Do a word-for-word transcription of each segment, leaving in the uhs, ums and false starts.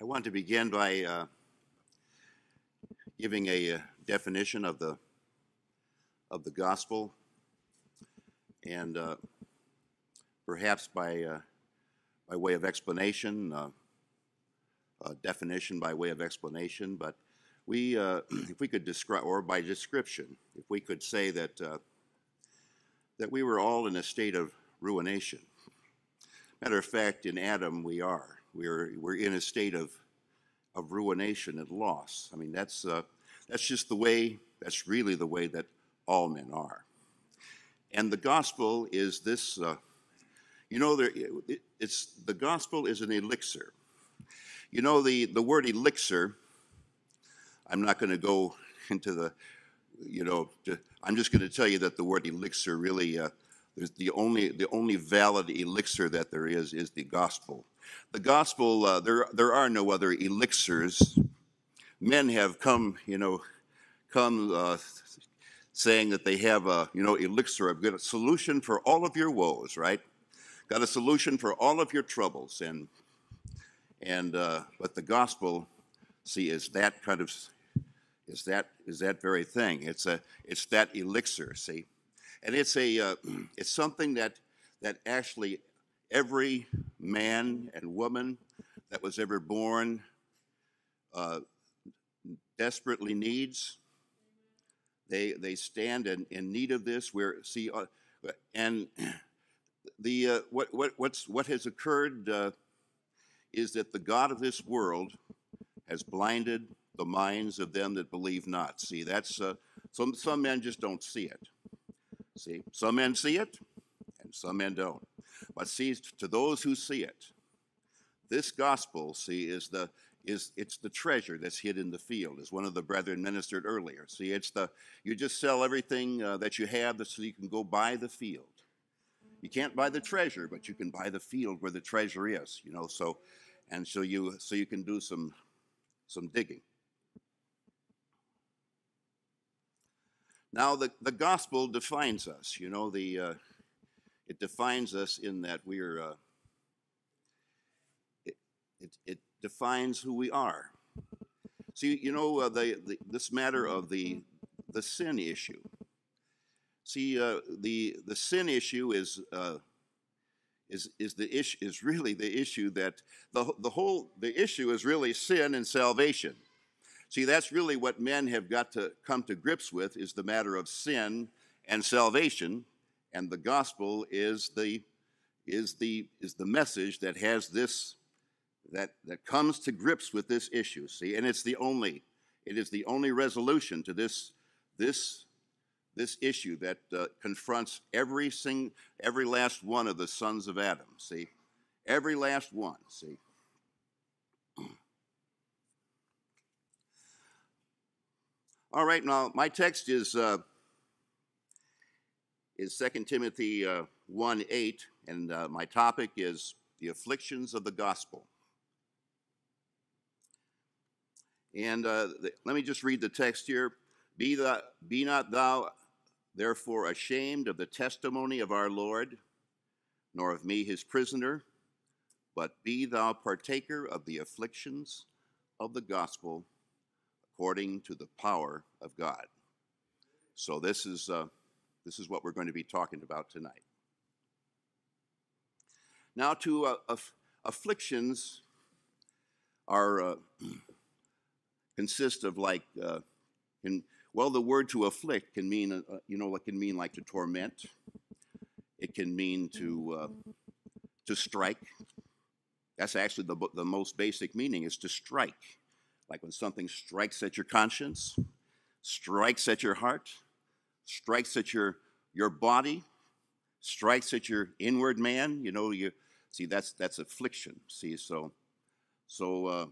I want to begin by uh, giving a uh, definition of the of the gospel, and uh, perhaps by uh, by way of explanation, uh, a definition by way of explanation. But we, uh, if we could describe, or by description, if we could say that uh, that we were all in a state of ruination. Matter of fact, in Adam we are. We're we're in a state of of ruination and loss. I mean, that's uh, that's just the way. That's really the way that all men are. And the gospel is this. Uh, you know, there, it, it's the gospel is an elixir. You know, the the word elixir. I'm not going to go into the. You know, to, I'm just going to tell you that the word elixir really. Uh, There's the only the only valid elixir that there is is the gospel. The gospel uh, there there are no other elixirs. Men have come you know come uh, saying that they have a you know elixir. I've got a solution for all of your woes, right? Got a solution for all of your troubles, and and uh, but the gospel, see, is that kind of is that is that very thing. It's a it's that elixir. See. And it's a uh, it's something that that actually every man and woman that was ever born uh, desperately needs. They they stand in, in need of this. We're see uh, and the uh, what what what's what has occurred uh, is that the God of this world has blinded the minds of them that believe not. See, that's uh, some some men just don't see it. See, some men see it, and some men don't. But see, to those who see it, this gospel, see, is the is it's the treasure that's hid in the field, as one of the brethren ministered earlier. See, it's the you just sell everything uh, that you have, so you can go buy the field. You can't buy the treasure, but you can buy the field where the treasure is. You know, so and so you so you can do some some digging. Now, the, the gospel defines us, you know, the, uh, it defines us in that we're, uh, it, it, it defines who we are. See, you know, uh, the, the, this matter of the, the sin issue. See, uh, the, the sin issue is, uh, is, is the issue, is really the issue that, the, the whole, the issue is really sin and salvation. See, that's really what men have got to come to grips with, is the matter of sin and salvation, and the gospel is the is the is the message that has this that that comes to grips with this issue. See, and it's the only it is the only resolution to this this this issue that uh, confronts every sing every last one of the sons of Adam. See, every last one. See. All right, now my text is uh, is Second Timothy uh, one eight, and uh, my topic is the afflictions of the gospel. And uh, the, let me just read the text here. Be, the, be not thou therefore ashamed of the testimony of our Lord, nor of me his prisoner, but be thou partaker of the afflictions of the gospel, according to the power of God. So this is, uh, this is what we're going to be talking about tonight. Now to uh, aff afflictions are, uh, consist of like, uh, in, well, the word to afflict can mean, uh, you know, it can mean like to torment. It can mean to, uh, to strike. That's actually the, the most basic meaning, is to strike. Like when something strikes at your conscience, strikes at your heart, strikes at your your body, strikes at your inward man. You know, you see that's that's affliction. See, so so uh,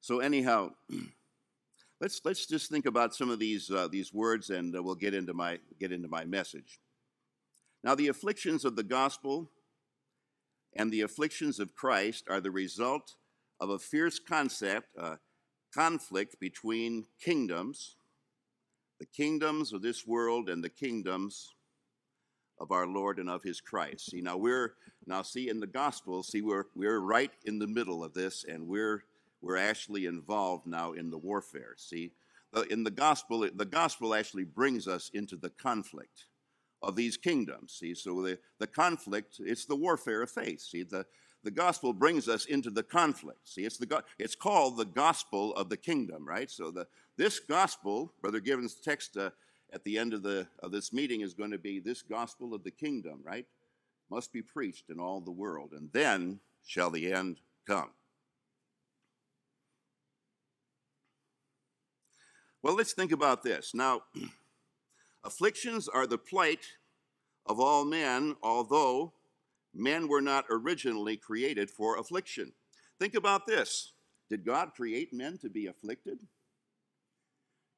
so anyhow, let's let's just think about some of these uh, these words, and uh, we'll get into my get into my message. Now, the afflictions of the gospel and the afflictions of Christ are the result of a fierce concept, uh, conflict between kingdoms, the kingdoms of this world and the kingdoms of our Lord and of his Christ. See, now we're, now see in the gospel, see we're, we're right in the middle of this, and we're, we're actually involved now in the warfare. See, in the gospel, the gospel actually brings us into the conflict of these kingdoms. See, so the, the conflict, it's the warfare of faith. See, the, the gospel brings us into the conflict. See, it's, the, it's called the gospel of the kingdom, right? So the, this gospel, Brother Givens' text uh, at the end of, the, of this meeting is going to be this gospel of the kingdom, right? Must be preached in all the world, and then shall the end come. Well, let's think about this. Now, afflictions are the plight of all men, although men were not originally created for affliction. Think about this. Did God create men to be afflicted?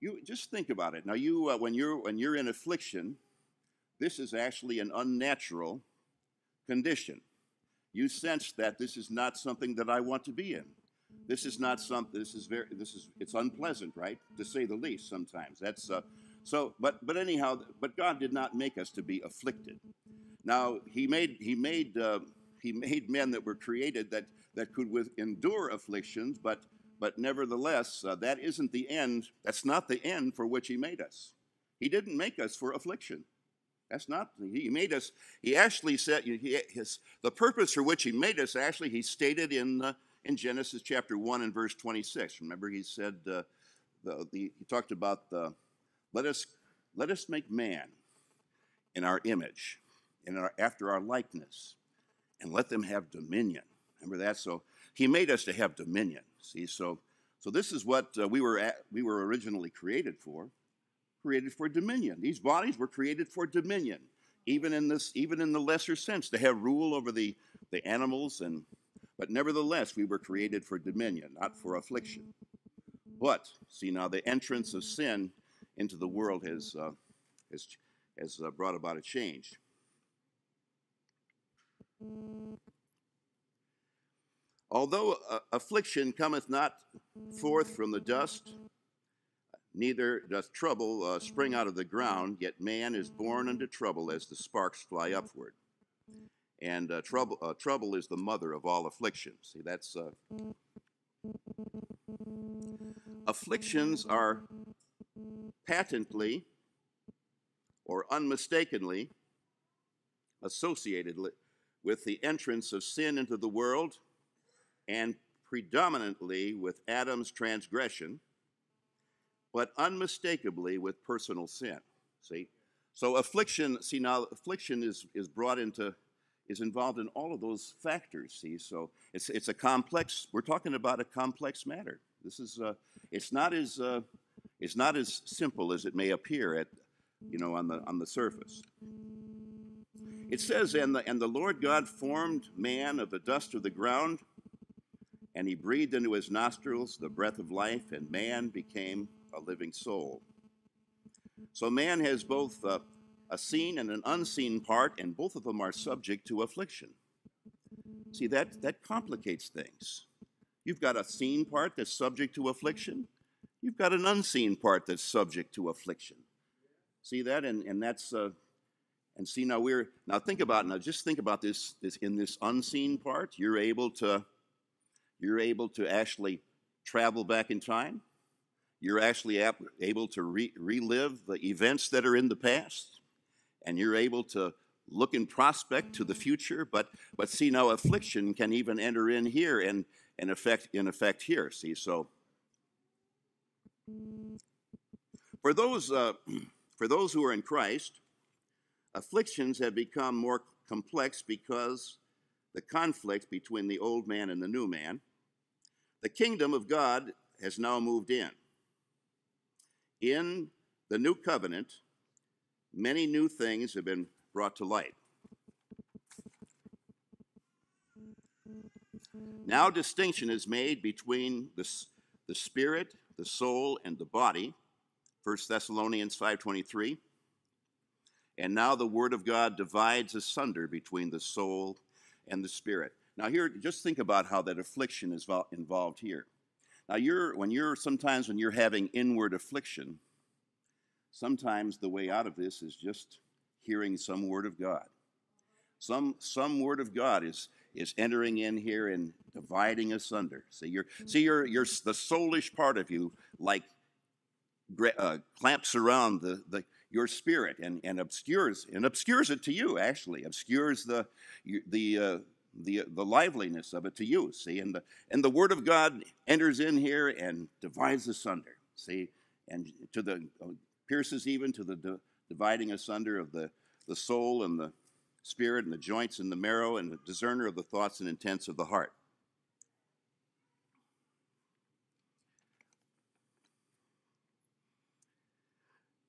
You just think about it. Now, you uh, when you're when you're in affliction, this is actually an unnatural condition. You sense that this is not something that I want to be in. This is not something. This is very. This is. It's unpleasant, right? To say the least. Sometimes that's. Uh, so, but but anyhow, but God did not make us to be afflicted. Now he made he made uh, he made men that were created that that could with endure afflictions, but. But nevertheless, uh, that isn't the end. That's not the end for which he made us. He didn't make us for affliction. That's not, he made us, he actually said, he, his, the purpose for which he made us, actually, he stated in, uh, in Genesis chapter one and verse twenty-six. Remember, he said, uh, the, the, he talked about, the, let us, let us make man in our image, in our, after our likeness, and let them have dominion. Remember that? So he made us to have dominion. See, so, so this is what uh, we were at, we were originally created for, created for dominion. These bodies were created for dominion, even in this, even in the lesser sense, to have rule over the the animals. And but nevertheless, we were created for dominion, not for affliction. But see, now the entrance of sin into the world has uh, has has uh, brought about a change. Although uh, affliction cometh not forth from the dust, neither doth trouble uh, spring out of the ground, yet man is born unto trouble as the sparks fly upward. And uh, trouble, uh, trouble is the mother of all afflictions. See, that's... Uh... Afflictions are patently or unmistakenly associated with the entrance of sin into the world, and predominantly with Adam's transgression, but unmistakably with personal sin. See? So affliction, see now, affliction is, is brought into, is involved in all of those factors, see? So it's, it's a complex, we're talking about a complex matter. This is, uh, it's not as, uh, it's not as simple as it may appear at, you know, on the, on the surface. It says, and the, and the Lord God formed man of the dust of the ground, and he breathed into his nostrils the breath of life, and man became a living soul. So man has both a, a seen and an unseen part, and both of them are subject to affliction. See, that, that complicates things. You've got a seen part that's subject to affliction. You've got an unseen part that's subject to affliction. See that? And, and that's... Uh, and see, now we're... Now think about... Now just think about this, this in this unseen part. You're able to... You're able to actually travel back in time. You're actually able to re relive the events that are in the past. And you're able to look in prospect to the future. But, but see, now affliction can even enter in here and, and affect, in effect here. See, so for those, uh, for those who are in Christ, afflictions have become more complex because the conflict between the old man and the new man. The kingdom of God has now moved in. In the new covenant, many new things have been brought to light. Now distinction is made between the, the spirit, the soul, and the body, First Thessalonians five twenty-three. And now the word of God divides asunder between the soul and the spirit. Now here, just think about how that affliction is involved here. Now you're, when you're, sometimes when you're having inward affliction, sometimes the way out of this is just hearing some word of God. Some some word of God is is entering in here and dividing asunder. See, you're see you're you're the soulish part of you like uh, clamps around the the your spirit and and obscures and obscures it to you actually obscures the the uh, the the liveliness of it to you. See, and the and the word of God enters in here and divides asunder. See, and to the uh, pierces even to the di dividing asunder of the the soul and the spirit and the joints and the marrow, and the discerner of the thoughts and intents of the heart.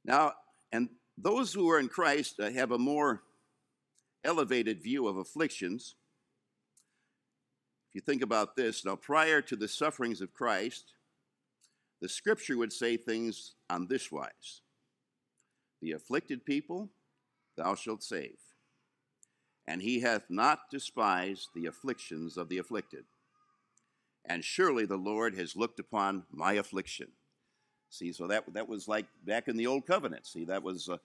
Now, and those who are in Christ uh, have a more elevated view of afflictions. If you think about this, now prior to the sufferings of Christ, the scripture would say things on this wise: the afflicted people thou shalt save, and he hath not despised the afflictions of the afflicted. And surely the Lord has looked upon my affliction. See, so that, that was like back in the old covenant. See, that was uh,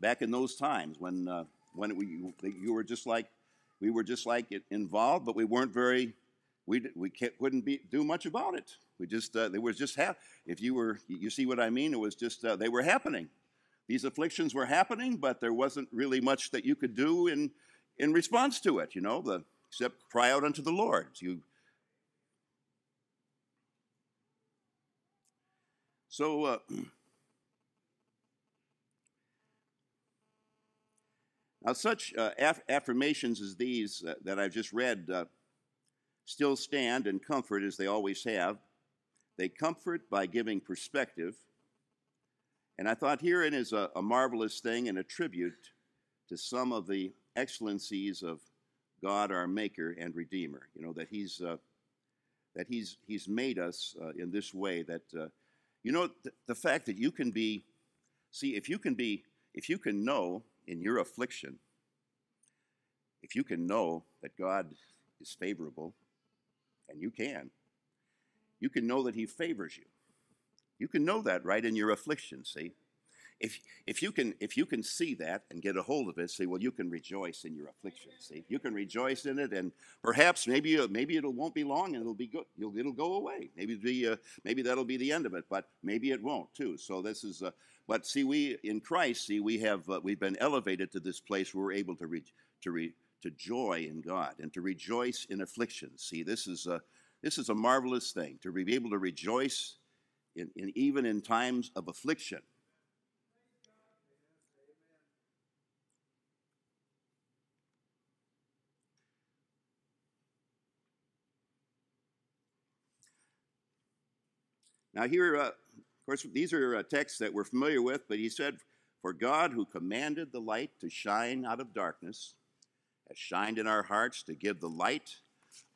back in those times when, uh, when we, you were just like, we were just like involved, but we weren't very, we, we can't, wouldn't be, do much about it. We just, uh, they were just, ha if you were, you see what I mean? It was just, uh, they were happening. These afflictions were happening, but there wasn't really much that you could do in, in response to it, you know, the, except cry out unto the Lord. You, so, uh, now such uh, aff affirmations as these uh, that I've just read uh, still stand and comfort as they always have. They comfort by giving perspective. And I thought herein is a, a marvelous thing and a tribute to some of the excellencies of God, our Maker and Redeemer. You know that He's uh, that He's He's made us uh, in this way. That uh, you know th the fact that you can be, see if you can be if you can know in your affliction, if you can know that God is favorable, and you can, you can know that He favors you. You can know that right in your affliction. See. If, if, you can, if you can see that and get a hold of it, see, well, you can rejoice in your affliction, see. You can rejoice in it, and perhaps maybe, maybe it won't be long and it'll, be good. It'll, it'll go away. Maybe, it'll be, uh, maybe that'll be the end of it, but maybe it won't, too. So this is, uh, but see, we, in Christ, see, we have, uh, we've been elevated to this place where we're able to, re to, re to joy in God and to rejoice in affliction. See, this is a, this is a marvelous thing, to be able to rejoice in, in, even in times of affliction. Now here, uh, of course, these are uh, texts that we're familiar with, but he said, "For God, who commanded the light to shine out of darkness, has shined in our hearts to give the light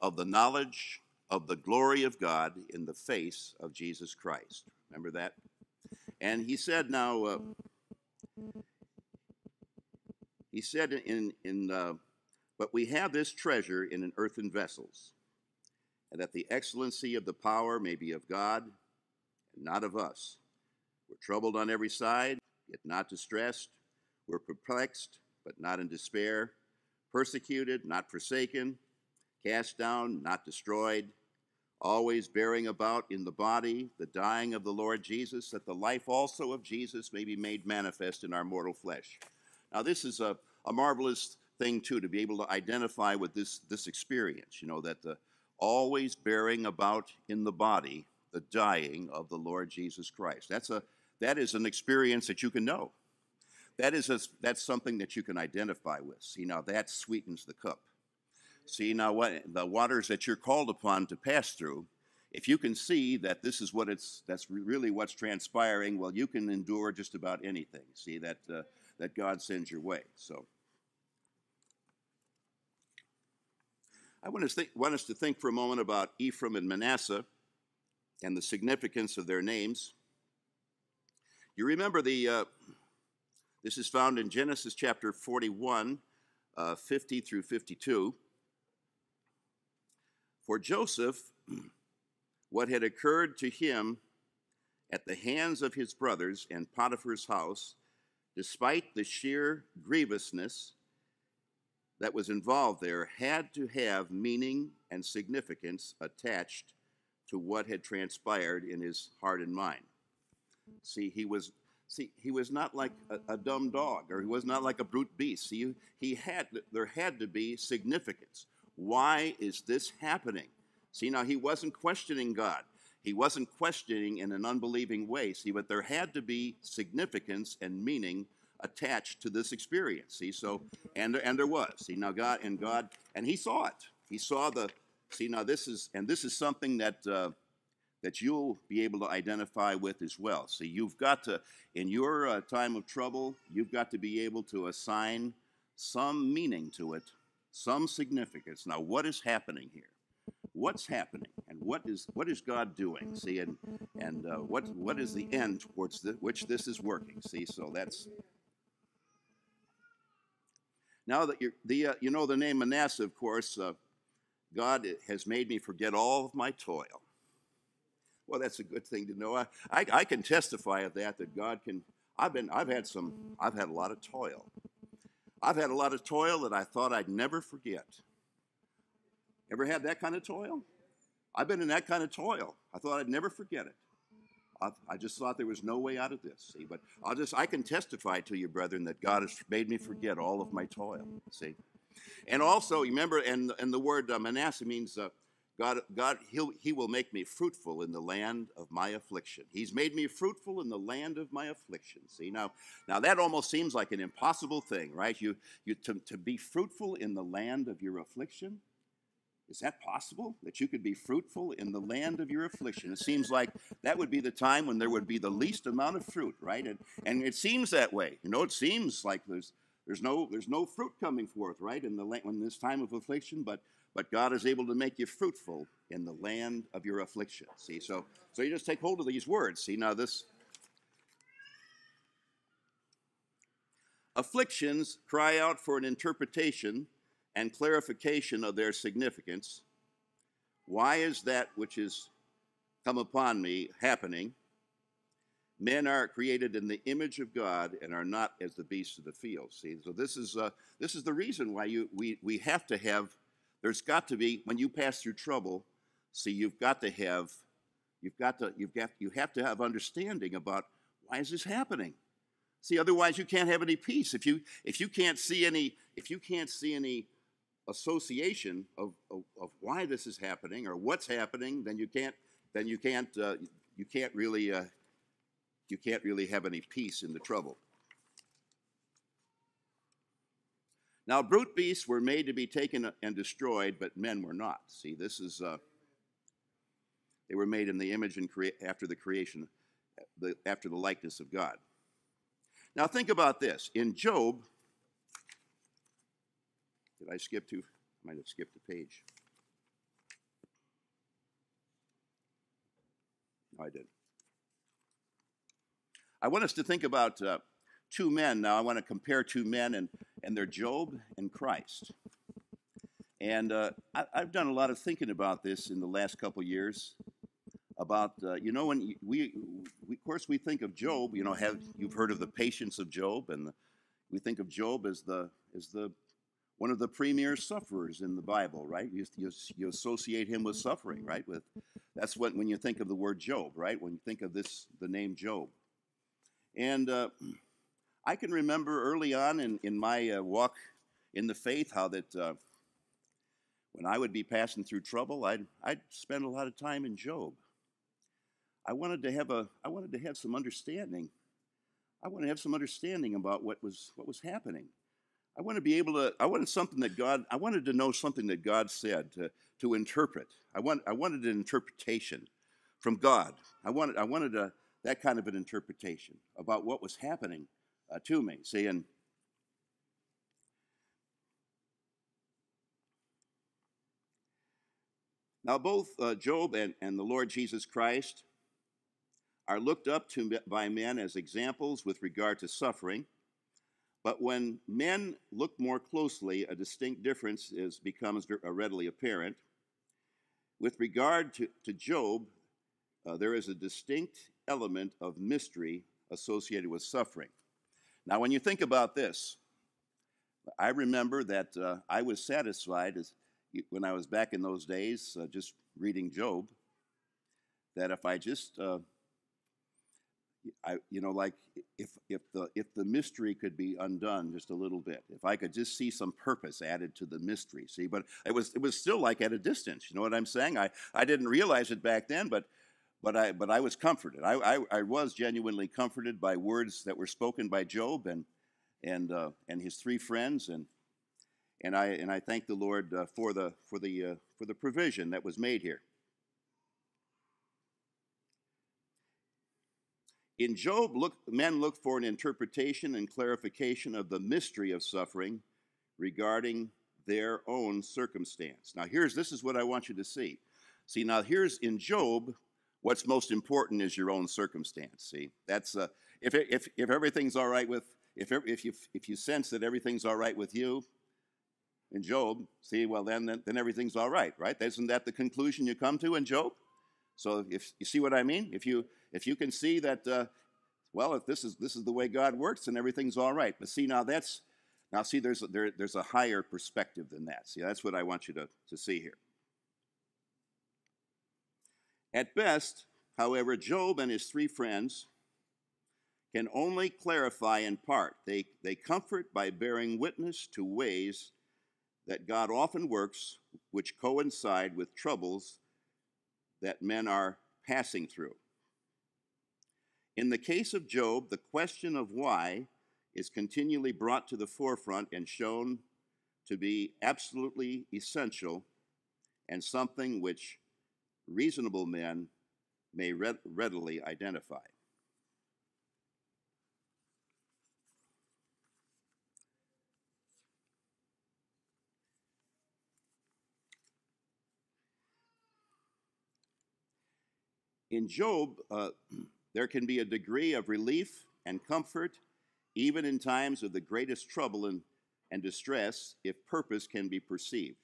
of the knowledge of the glory of God in the face of Jesus Christ." Remember that? And he said, now, uh, he said, in, in uh, but we have this treasure in an earthen vessels, and that the excellency of the power may be of God, not of us. We're troubled on every side, yet not distressed. We're perplexed, but not in despair. Persecuted, not forsaken. Cast down, not destroyed. Always bearing about in the body the dying of the Lord Jesus, that the life also of Jesus may be made manifest in our mortal flesh. Now this is a, a marvelous thing too, to be able to identify with this, this experience. You know, that the always bearing about in the body the dying of the Lord Jesus Christ. That's a, that is an experience that you can know. That is a, that's something that you can identify with. See, now that sweetens the cup. See, now what, the waters that you're called upon to pass through, if you can see that this is what it's, that's really what's transpiring, well, you can endure just about anything, see, that, uh, that God sends your way. So I want, to think, want us to think for a moment about Ephraim and Manasseh, and the significance of their names. You remember the, uh, this is found in Genesis chapter forty-one, uh, fifty through fifty-two. For Joseph, what had occurred to him at the hands of his brothers and Potiphar's house despite the sheer grievousness that was involved there, had to have meaning and significance attached to what had transpired in his heart and mind. See, he was, see, he was not like a, a dumb dog, or he was not like a brute beast. He, he had, there had to be significance. Why is this happening? See, now, he wasn't questioning God. He wasn't questioning in an unbelieving way, see, but there had to be significance and meaning attached to this experience, see, so, and, and there was, see, now God, and God, and he saw it. He saw the, see, now this is, and this is something that, uh, that you'll be able to identify with as well. See, you've got to, in your uh, time of trouble, you've got to be able to assign some meaning to it, some significance. Now, what is happening here? What's happening, and what is what is God doing? See, and and uh, what what is the end towards the, which this is working? See, so that's now that you're the uh, you know the name Manasseh, of course. Uh, God has made me forget all of my toil. Well, that's a good thing to know. I, I I can testify of that. That God can. I've been I've had some I've had a lot of toil. I've had a lot of toil that I thought I'd never forget. Ever had that kind of toil? I've been in that kind of toil. I thought I'd never forget it. I, I just thought there was no way out of this. See, but I'll just, I can testify to you, brethren, that God has made me forget all of my toil. See, and also remember, and and the word uh, Manasseh means uh, God. God, he'll, he will make me fruitful in the land of my affliction. He's made me fruitful in the land of my affliction. See, now, now that almost seems like an impossible thing, right? You, you to to be fruitful in the land of your affliction. Is that possible, that you could be fruitful in the land of your affliction? It seems like that would be the time when there would be the least amount of fruit, right? And, and it seems that way. You know, it seems like there's, there's, no, there's no fruit coming forth, right, in, the, in this time of affliction, but, but God is able to make you fruitful in the land of your affliction, see? So, so you just take hold of these words, see? Now, this afflictions cry out for an interpretation and clarification of their significance. Why is that which has come upon me happening? Men are created in the image of God and are not as the beasts of the field. See, so this is uh, this is the reason why you we we have to have. There's got to be, when you pass through trouble. See, you've got to have, you've got to you've got you have to have understanding about why is this happening. See, otherwise you can't have any peace if you if you can't see any if you can't see any. association of, of, of why this is happening or what's happening, then you can't then you can't uh, you can't really uh, you can't really have any peace in the trouble. Now, brute beasts were made to be taken and destroyed, but men were not. See, this is uh, they were made in the image and crea after the creation, the, after the likeness of God. Now, think about this in Job. Did I skip to? I might have skipped a page. No, I did. I want us to think about uh, two men now. I want to compare two men, and, and they're Job and Christ. And uh, I, I've done a lot of thinking about this in the last couple years. About, uh, you know, when we, we, of course, we think of Job, you know, have, you've heard of the patience of Job, and the, we think of Job as the, as the, one of the premier sufferers in the Bible, right? You, you, you associate him with suffering, right? With, that's what, when you think of the word Job, right? When you think of this, the name Job. And uh, I can remember early on in, in my uh, walk in the faith how that uh, when I would be passing through trouble, I'd, I'd spend a lot of time in Job. I wanted to have a, I wanted to have some understanding. I wanted to have some understanding about what was, what was happening. I want to be able to, I wanted something that God, I wanted to know something that God said to, to interpret. I, want, I wanted an interpretation from God. I wanted, I wanted a, that kind of an interpretation about what was happening uh, to me. See, and now both uh, Job and, and the Lord Jesus Christ are looked up to by men as examples with regard to suffering. But when men look more closely, a distinct difference is, becomes readily apparent. With regard to, to Job, uh, there is a distinct element of mystery associated with suffering. Now, when you think about this, I remember that uh, I was satisfied as, when I was back in those days, uh, just reading Job, that if I just, uh, I you know, like if if the if the mystery could be undone just a little bit, if I could just see some purpose added to the mystery, see. But it was it was still like at a distance. You know what I'm saying? I I didn't realize it back then, but. But I, but I was comforted. I, I, I was genuinely comforted by words that were spoken by Job and and uh, and his three friends, and and I and I thank the Lord uh, for the for the uh, for the provision that was made here. In Job, look, men look for an interpretation and clarification of the mystery of suffering regarding their own circumstance. Now, here's this is what I want you to see. See, now here's in Job. What's most important is your own circumstance. See, that's uh, if if if everything's all right with if if you if you sense that everything's all right with you, in Job, see, well then then, then everything's all right, right? Isn't that the conclusion you come to in Job? So if you see what I mean, if you if you can see that, uh, well, if this is this is the way God works, then everything's all right. But see, now that's now see, there's a, there there's a higher perspective than that. See, that's what I want you to to see here. At best, however, Job and his three friends can only clarify in part. They, they comfort by bearing witness to ways that God often works, which coincide with troubles that men are passing through. In the case of Job, the question of why is continually brought to the forefront and shown to be absolutely essential and something which reasonable men may read, readily identify. In Job, uh, there can be a degree of relief and comfort, even in times of the greatest trouble and, and distress, if purpose can be perceived.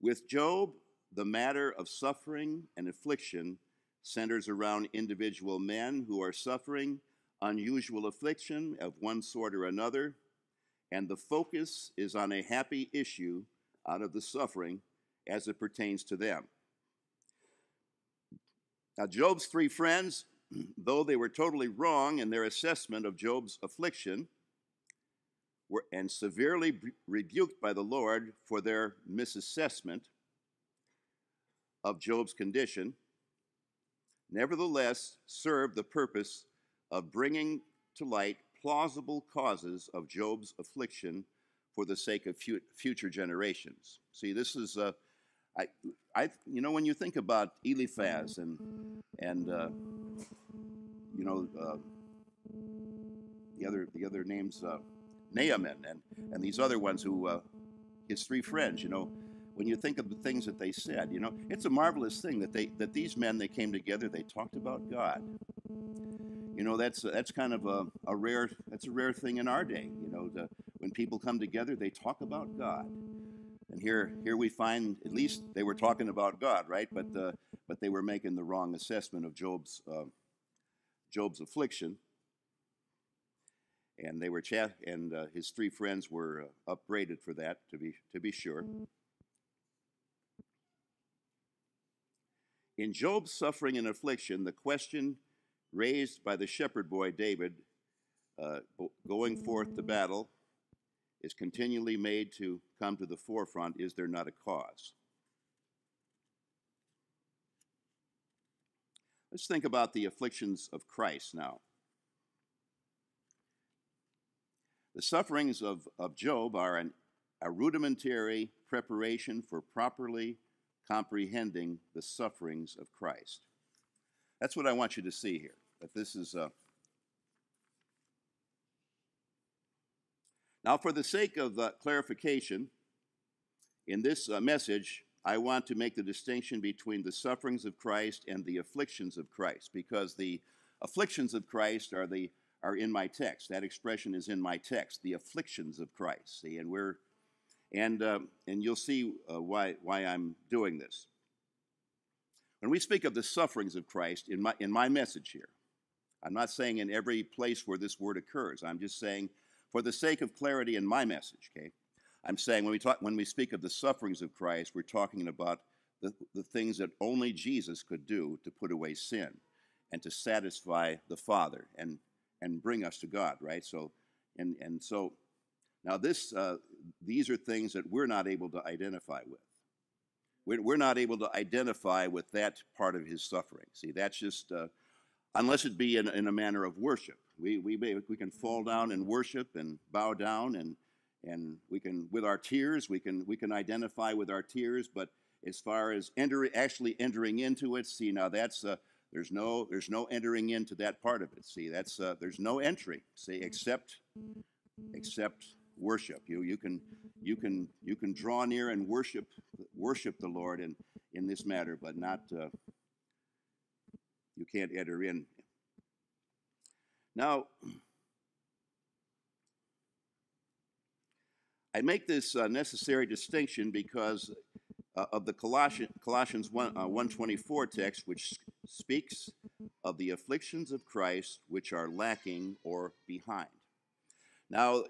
With Job, the matter of suffering and affliction centers around individual men who are suffering unusual affliction of one sort or another, and the focus is on a happy issue out of the suffering as it pertains to them. Now, Job's three friends, though they were totally wrong in their assessment of Job's affliction, were and severely rebuked by the Lord for their misassessment of Job's condition, nevertheless served the purpose of bringing to light plausible causes of Job's affliction for the sake of future generations. See, this is, uh, I, I, you know, when you think about Eliphaz and, and uh, you know, uh, the other the other names, uh, Naaman and, and these other ones who, uh, his three friends, you know, when you think of the things that they said, you know, it's a marvelous thing that they that these men, they came together, they talked about God. You know, that's that's kind of a, a rare that's a rare thing in our day. You know, the, when people come together, they talk about God. And here here we find at least they were talking about God, right? But uh, but they were making the wrong assessment of Job's uh, Job's affliction, and they were cha and uh, his three friends were uh, upbraided for that, to be to be sure. In Job's suffering and affliction, the question raised by the shepherd boy David, uh, going forth to battle, is continually made to come to the forefront: is there not a cause? Let's think about the afflictions of Christ now. The sufferings of, of Job are an, a rudimentary preparation for properly comprehending the sufferings of Christ. That's what I want you to see here. That this is a... Now, for the sake of uh, clarification, in this uh, message, I want to make the distinction between the sufferings of Christ and the afflictions of Christ, because the afflictions of Christ are the are in my text. That expression is in my text. The afflictions of Christ. See, and we're And, uh, and you'll see uh, why, why I'm doing this. When we speak of the sufferings of Christ in my, in my message here, I'm not saying in every place where this word occurs. I'm just saying, for the sake of clarity in my message, okay, I'm saying when we talk, when we speak of the sufferings of Christ, we're talking about the, the things that only Jesus could do to put away sin and to satisfy the Father and and bring us to God, right? So, and and so, now this uh, these are things that we're not able to identify with. We're we're not able to identify with that part of His suffering. See, that's just uh, unless it be in, in a manner of worship. We we may, we can fall down and worship and bow down and. And we can, with our tears, we can we can identify with our tears. But as far as enter, actually entering into it, see now that's uh, there's no there's no entering into that part of it. See, that's uh, there's no entry. See, except except worship. You you can you can you can draw near and worship worship the Lord in in this matter, but not uh, you can't enter in. Now, I make this uh, necessary distinction because uh, of the Colossians, Colossians one twenty-four uh, text, which speaks of the afflictions of Christ which are lacking or behind. Now,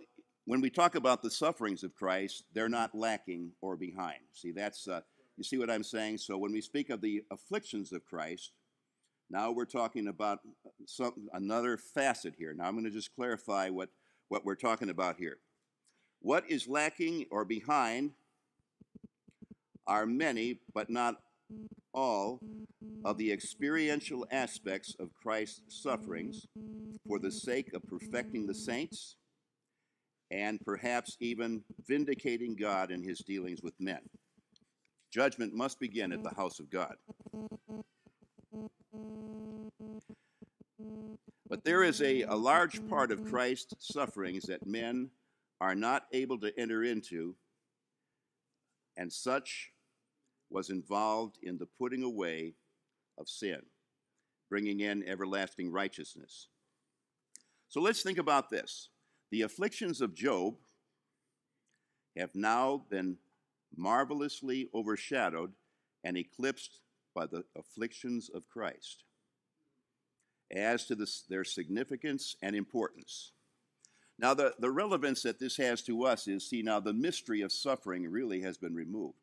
when we talk about the sufferings of Christ, they're not lacking or behind. See, that's, uh, you see what I'm saying? So when we speak of the afflictions of Christ, now we're talking about some, another facet here. Now I'm going to just clarify what, what we're talking about here. What is lacking or behind are many, but not all, of the experiential aspects of Christ's sufferings for the sake of perfecting the saints and perhaps even vindicating God in his dealings with men. Judgment must begin at the house of God. But there is a, a large part of Christ's sufferings that men are not able to enter into, and such was involved in the putting away of sin, bringing in everlasting righteousness. So let's think about this. The afflictions of Job have now been marvelously overshadowed and eclipsed by the afflictions of Christ as to this, their significance and importance. Now, the, the relevance that this has to us is, see, now the mystery of suffering really has been removed.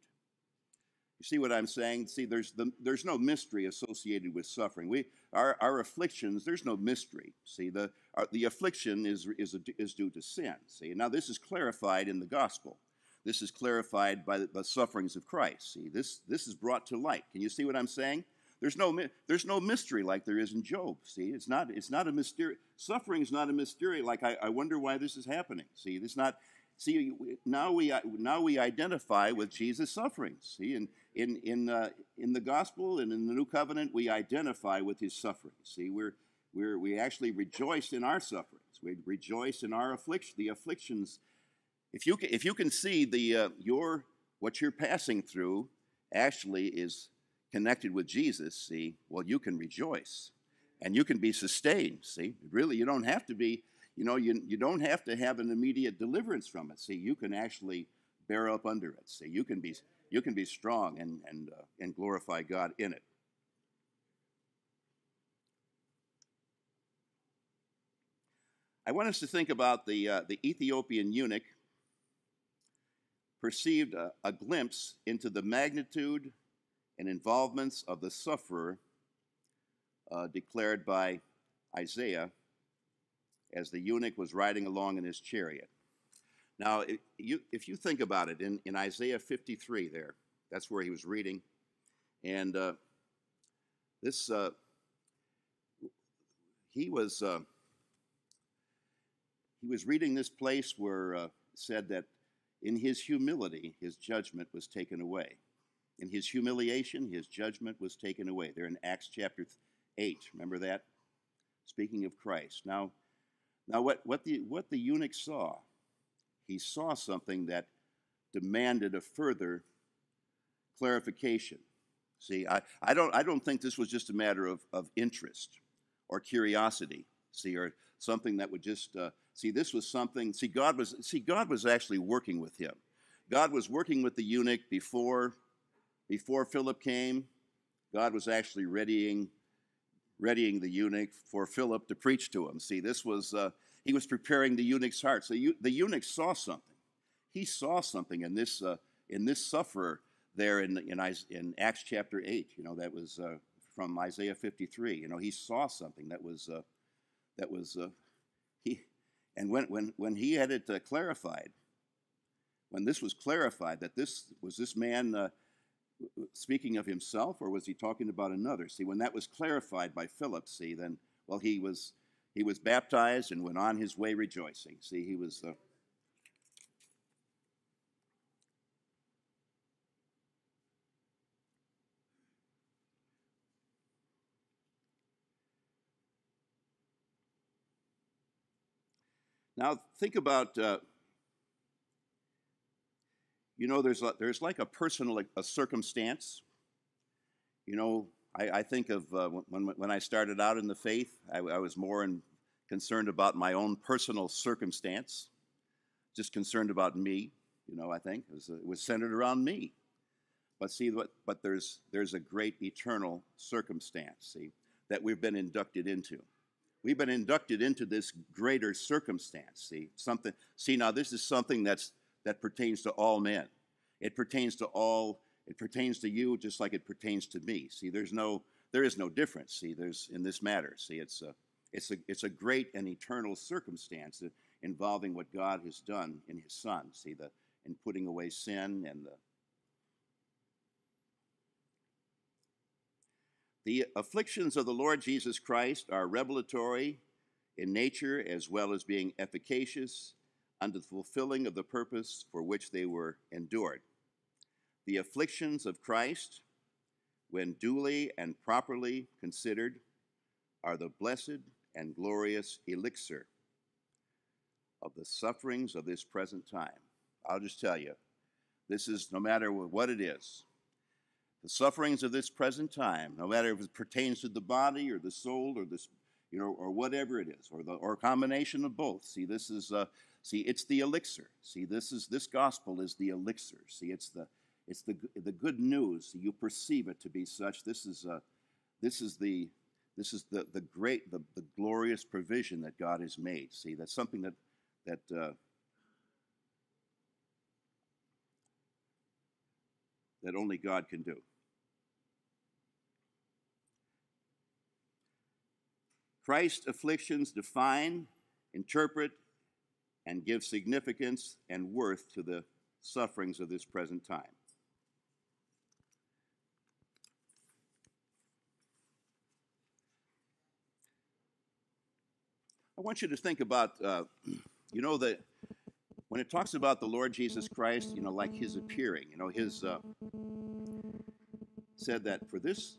You see what I'm saying? See, there's, the, there's no mystery associated with suffering. We, our, our afflictions, there's no mystery. See, the, our, the affliction is, is, a, is due to sin. See, now this is clarified in the gospel. This is clarified by the, the sufferings of Christ. See, this, this is brought to light. Can you see what I'm saying? There's no, there's no mystery like there is in Job. See, it's not, it's not a mystery. Suffering is not a mystery like I, I wonder why this is happening. See, this not, see, now we, now we identify with Jesus' sufferings. See, in, in, in, uh, in the gospel and in the new covenant, we identify with his sufferings. See, we're, we're, we actually rejoice in our sufferings. We rejoice in our affliction, the afflictions. If you can, if you can see the, uh, your, what you're passing through actually is connected with Jesus, see, well, you can rejoice and you can be sustained, see. Really, you don't have to be, you know, you, you don't have to have an immediate deliverance from it, see. You can actually bear up under it, see. You can be, you can be strong and, and, uh, and glorify God in it. I want us to think about the, uh, the Ethiopian eunuch perceived a, a glimpse into the magnitude and involvements of the sufferer uh, declared by Isaiah as the eunuch was riding along in his chariot. Now, if you, if you think about it, in, in Isaiah fifty-three there, that's where he was reading, and uh, this, uh, he was, uh, he was reading this place where uh, it said that in his humility, his judgment was taken away. In his humiliation, his judgment was taken away. There in Acts chapter eight, remember that? Speaking of Christ. Now, now what, what, the, what the eunuch saw, he saw something that demanded a further clarification. See, I, I, don't, I don't think this was just a matter of, of interest or curiosity, see, or something that would just, uh, see, this was something, see God, was, see, God was actually working with him. God was working with the eunuch before... Before Philip came, God was actually readying readying the eunuch for Philip to preach to him. See, this was, uh, he was preparing the eunuch's heart. So you, the eunuch saw something. He saw something in this, uh, in this sufferer there in, in, in Acts chapter eight, you know, that was uh, from Isaiah fifty-three. You know, he saw something that was, uh, that was, uh, he, and when, when, when he had it uh, clarified, when this was clarified, that this, was this man uh, speaking of himself, or was he talking about another? See, when that was clarified by Philip, see, then, well, he was, he was baptized and went on his way rejoicing. See, he was... Uh, Now, think about, uh, you know, there's, a, there's like a personal a circumstance. You know, I, I think of uh, when, when I started out in the faith, I, I was more in, concerned about my own personal circumstance, just concerned about me, you know, I think. It was, it was centered around me. But see, what, but there's, there's a great eternal circumstance, see, that we've been inducted into. We've been inducted into this greater circumstance. See, something, see now this is something that's that pertains to all men. It pertains to all, it pertains to you just like it pertains to me. See, there's no there is no difference, see, there's in this matter. See, it's a it's a it's a great and eternal circumstance involving what God has done in his Son. See, the in putting away sin and the The afflictions of the Lord Jesus Christ are revelatory in nature as well as being efficacious unto the fulfilling of the purpose for which they were endured. The afflictions of Christ, when duly and properly considered, are the blessed and glorious elixir of the sufferings of this present time. I'll just tell you, this is no matter what it is. The sufferings of this present time, no matter if it pertains to the body or the soul or this, you know, or whatever it is, or the or a combination of both. See, this is uh, see, it's the elixir. See, this is this gospel is the elixir. See, it's the it's the the good news. You perceive it to be such. This is uh, this is the this is the the great the the glorious provision that God has made. See, that's something that that. Uh, that only God can do. Christ's afflictions define, interpret, and give significance and worth to the sufferings of this present time. I want you to think about, uh, you know, that when it talks about the Lord Jesus Christ, you know, like his appearing, you know, his uh, said that for this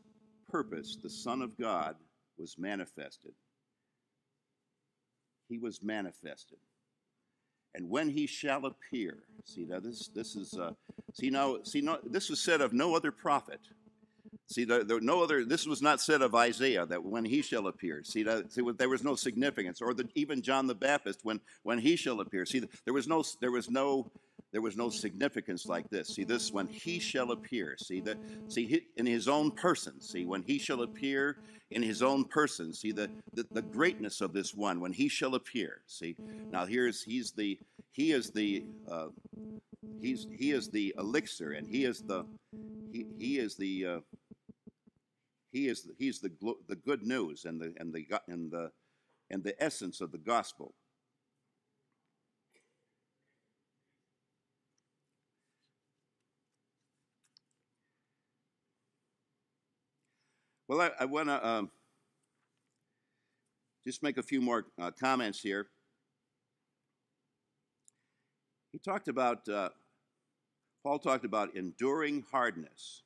purpose, the Son of God was manifested. He was manifested. And when he shall appear, see now this this is uh, see now see no this was said of no other prophet. See there, there no other this was not said of Isaiah that when he shall appear. See, that, see there was no significance, or the, even John the Baptist when when he shall appear. See there was no there was no there was no significance like this. See this when he shall appear. See that see he, in his own person. See when he shall appear in his own person. See the, the the greatness of this one when he shall appear. See now here's he's the he is the uh, he's he is the elixir and he is the he he is the uh, He is the, he's the the good news and the and the and the and the essence of the gospel. Well, I, I want to um, just make a few more uh, comments here. He talked about uh, Paul talked about enduring hardness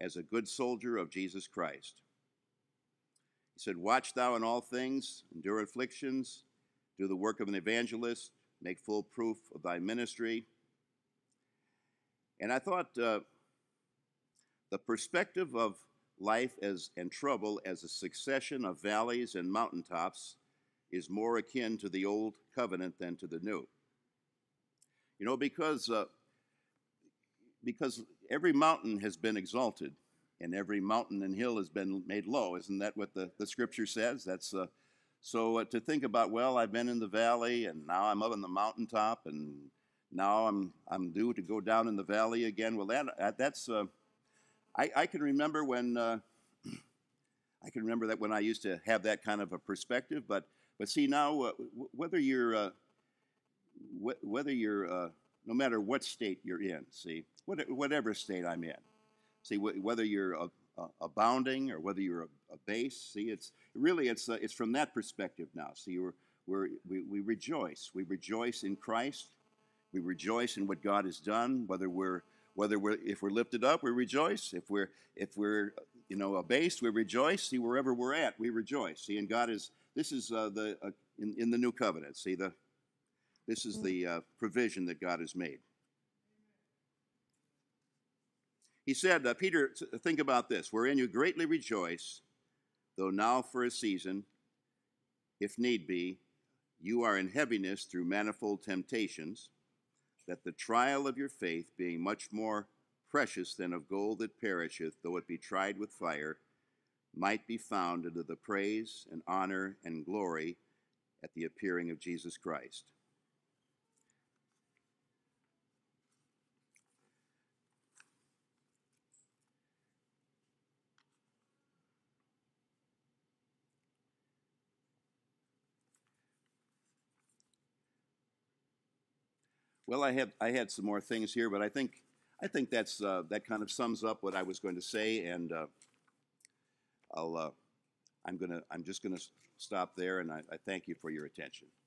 as a good soldier of Jesus Christ. He said, watch thou in all things, endure afflictions, do the work of an evangelist, make full proof of thy ministry. And I thought uh, the perspective of life as and trouble as a succession of valleys and mountaintops is more akin to the old covenant than to the new. You know, because... Uh, Because every mountain has been exalted and every mountain and hill has been made low. Isn't that what the, the scripture says? That's uh, So uh, to think about, well, I've been in the valley, and now I'm up on the mountaintop, and now I'm I'm due to go down in the valley again. Well, that that's uh, I I can remember when uh, I can remember that when I used to have that kind of a perspective. But but see now, uh, whether you're uh, wh whether you're uh, no matter what state you're in, see what, whatever state I'm in, see wh whether you're a Uh, abounding, or whether you're a, a base. See, it's really it's uh, it's from that perspective now. See, we're, we're, we we rejoice. We rejoice in Christ. We rejoice in what God has done. Whether we're whether we're if we're lifted up, we rejoice. If we're if we're you know abased, we rejoice. See, wherever we're at, we rejoice. See, and God is this is uh, the uh, in in the new covenant. See, the this is the uh, provision that God has made. He said, uh, Peter, think about this, wherein you greatly rejoice, though now for a season, if need be, you are in heaviness through manifold temptations, that the trial of your faith, being much more precious than of gold that perisheth, though it be tried with fire, might be found unto the praise and honor and glory at the appearing of Jesus Christ. Well, I had I had some more things here, but I think I think that's uh, that kind of sums up what I was going to say, and uh, I'll uh, I'm gonna I'm just gonna stop there, and I, I thank you for your attention.